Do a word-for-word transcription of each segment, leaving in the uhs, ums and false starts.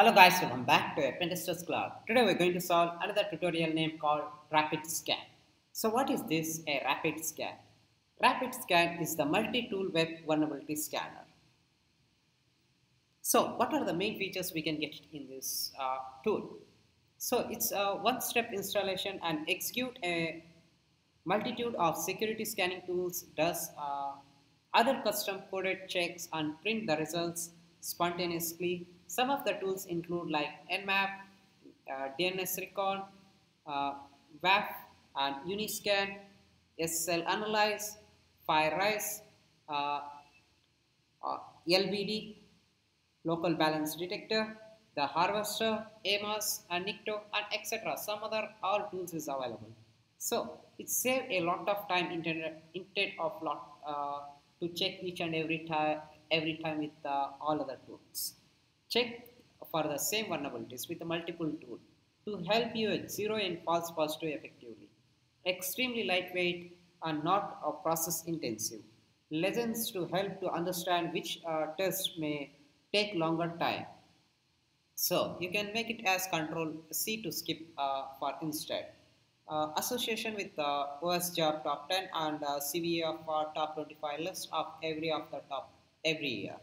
Hello guys, welcome back to Pentester's Club. Today we're going to solve another tutorial name called Rapid Scan. So what is this, a Rapid Scan? Rapid Scan is the multi-tool web vulnerability scanner. So what are the main features we can get in this uh, tool? So it's a one-step installation and execute a multitude of security scanning tools, does uh, other custom coded checks and print the results spontaneously. Some of the tools include like Nmap, uh, D N S Recon, uh, W A F and Uniscan, S S L Analyze, FireRise, uh, uh, L B D, Local Balance Detector, The Harvester, A M A S and Nikto, and et cetera. Some other all tools is available. So it saves a lot of time instead of lot uh, to check each and every time every time with uh, all other tools. Check for the same vulnerabilities with a multiple tool to help you zero in false positive effectively. Extremely lightweight and not uh, process intensive. Lessons to help to understand which uh, tests may take longer time. So you can make it as control C to skip uh, for instead. Uh, association with uh, O S job top ten and uh, C V E of uh, top twenty-five list of every of the top every year.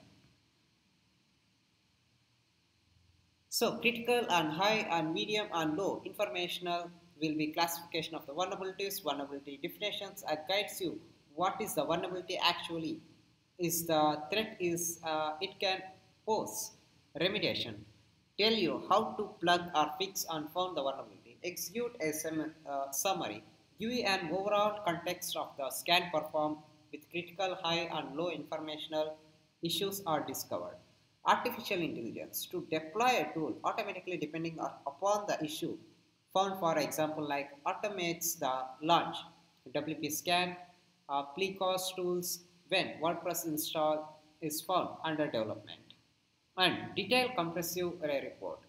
So critical and high and medium and low informational will be classification of the vulnerabilities, vulnerability definitions, and guides you what is the vulnerability actually, is the threat is uh, it can pose, remediation, tell you how to plug or fix and found the vulnerability, execute a sum, uh, summary, give you an overall context of the scan performed with critical, high and low informational issues are discovered. Artificial intelligence to deploy a tool automatically depending on, upon the issue found, for example like automates the launch, W P scan, uh, plecos tools when WordPress install is found under development, and detailed compressive array report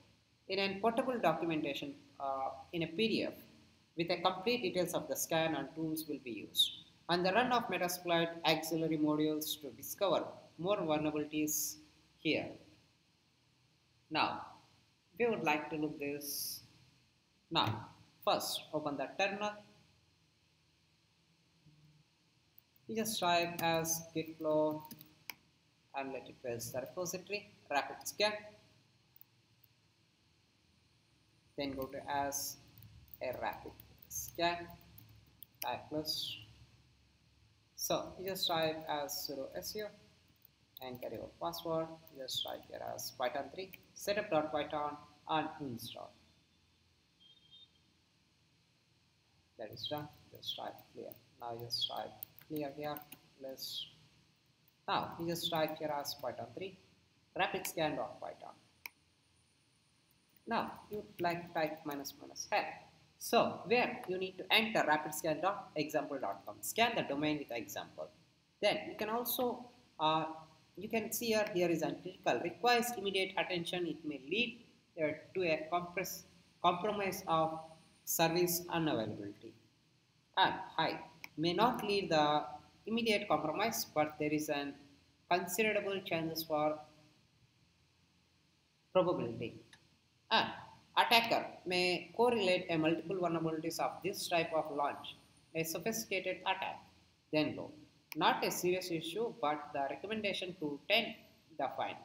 in a portable documentation uh, in a P D F with the complete details of the scan and tools will be used, and the run of Metasploit auxiliary modules to discover more vulnerabilities here. Now we would like to look this. Now first open the terminal. You just type as git flow and let it paste the repository rapid scan, then go to as a rapid scan type plus. So you just type as zero S U and carry your password. Just write here as python three, setup.python and install. That is done. Just type clear. Now just type clear here. Let's now you just type here as python three, rapid scan.python. Now you would like type minus minus help. So where you need to enter rapid scan.example dot com. Scan the domain with example. Then you can also uh, you can see here, here is uncritical, requires immediate attention, it may lead uh, to a compress, compromise of service unavailability. And high, may not lead the immediate compromise, but there is an considerable chances for probability. And attacker may correlate a multiple vulnerabilities of this type of launch, a sophisticated attack, then low. Not a serious issue, but the recommendation to tend the finding.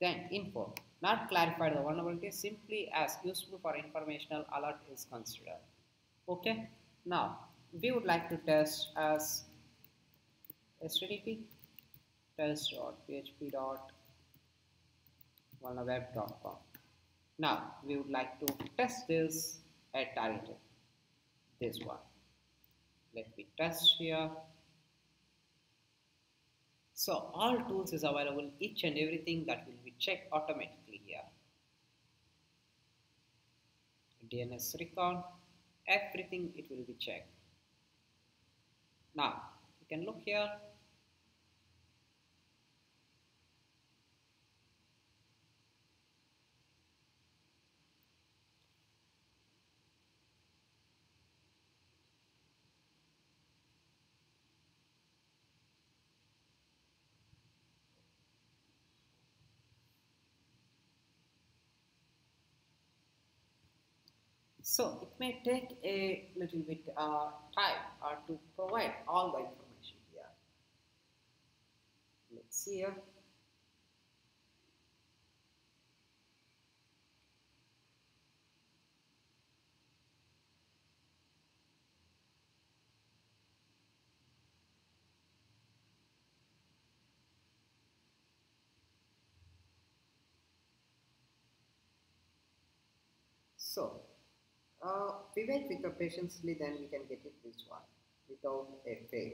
Then info, not clarified the vulnerability, simply as useful for informational alert is considered. Okay, now we would like to test as H T T P test dot p h p dot vulnerweb dot com. Now we would like to test this at targeted, this one. Let me test here. So all tools is available, each and everything that will be checked automatically here. D N S recon, everything it will be checked. Now you can look here. So it may take a little bit uh, time uh, to provide all the information here. Let's see here. So, uh, we wait with the patiently, then we can get it this one without a fail.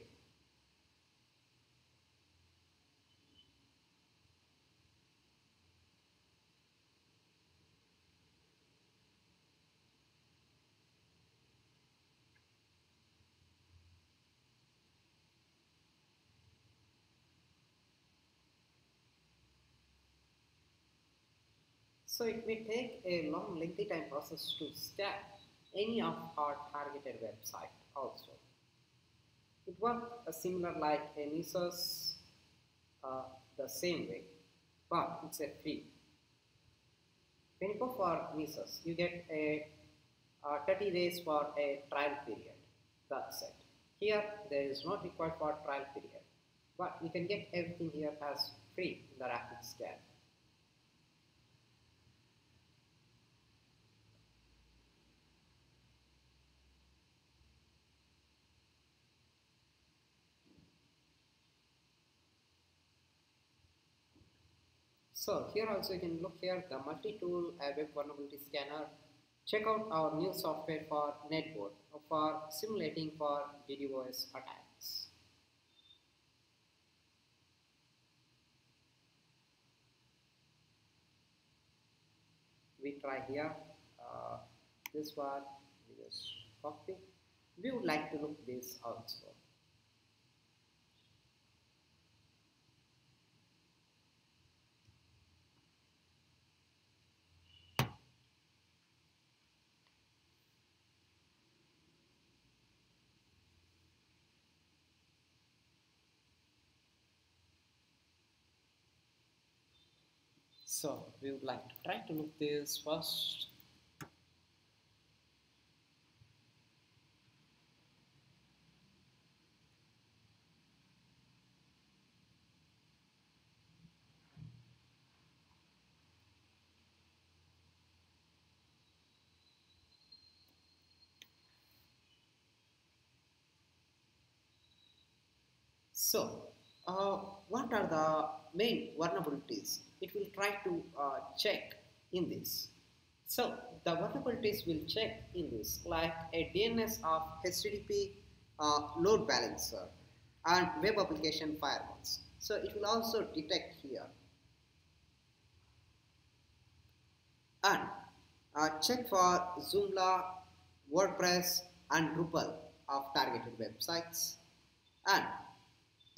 So it may take a long, lengthy time process to scan any of our targeted website also. It works similar like a Nessus, uh, the same way, but it's a free. When you go for Nessus, you get a uh, thirty days for a trial period. That's it. Here, there is not required for trial period, but you can get everything here as free in the Rapid Scan. So here also you can look here the multi-tool web vulnerability scanner. Check out our new software for netboard for simulating for DDoS attacks. We try here uh, this one. We just copy. We would like to look this also. So we would like to try to look this first. So uh, what are the main vulnerabilities? It will try to uh, check in this. So the vulnerabilities will check in this like a D N S of H T T P uh, load balancer and web application firewalls. So it will also detect here and uh, check for Joomla, WordPress and Drupal of targeted websites, and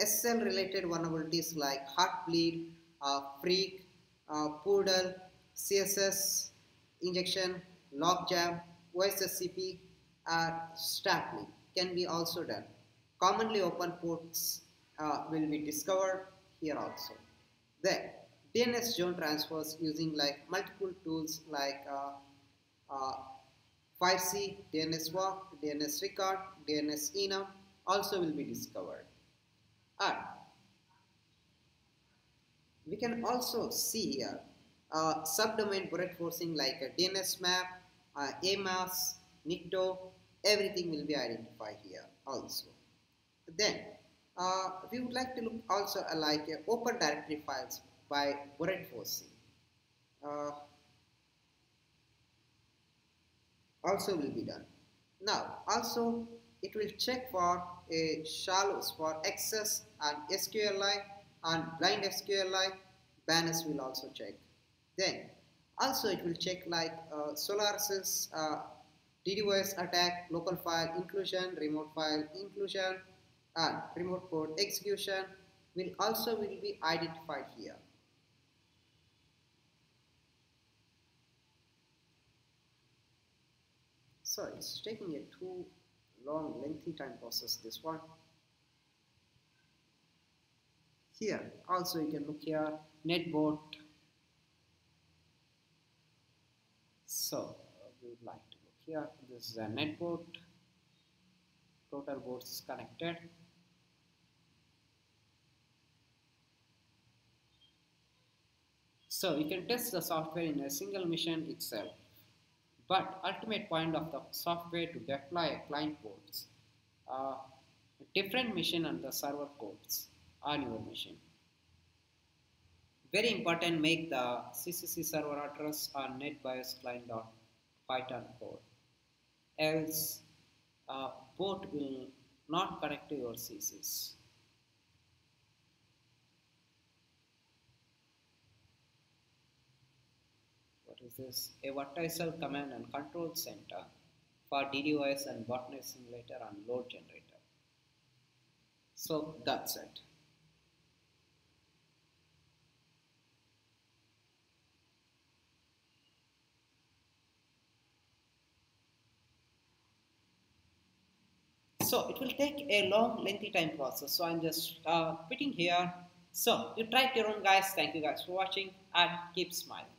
S S L related vulnerabilities like Heartbleed, uh, Freak, uh, Poodle, C S S, injection, logjam, O S S C P, and stapling can be also done. Commonly open ports uh, will be discovered here also. Then D N S zone transfers using like multiple tools like uh, uh, five C, D N S walk, D N S Recon, D N S enum also will be discovered. And we can also see here uh, subdomain brute forcing like a D N S map, uh, A M A S, Nikto, everything will be identified here also. Then uh, we would like to look also uh, like uh, open directory files by brute forcing. Uh, also will be done. Now also it will check for a shallows for X S S and SQLi and blind SQLi, banners will also check. Then also it will check like uh, Solaris, uh, DDoS attack, local file inclusion, remote file inclusion and remote code execution will also will be identified here. So it's taking a two long, lengthy time process this one. Here also you can look here netbot. So we would like to look here. This is a netboot. Total boards is connected. So we can test the software in a single mission itself. But ultimate point of the software to deploy client ports, uh, different machine and the server codes on your machine. Very important, make the C C C server address on netbiosclient.python port. Else, uh, port will not connect to your C C C. This is a vertical command and control center for DDoS and botnet simulator and load generator. So that's it. So it will take a long, lengthy time process. So I'm just uh, quitting here. So you tried your own, guys. Thank you guys for watching and keep smiling.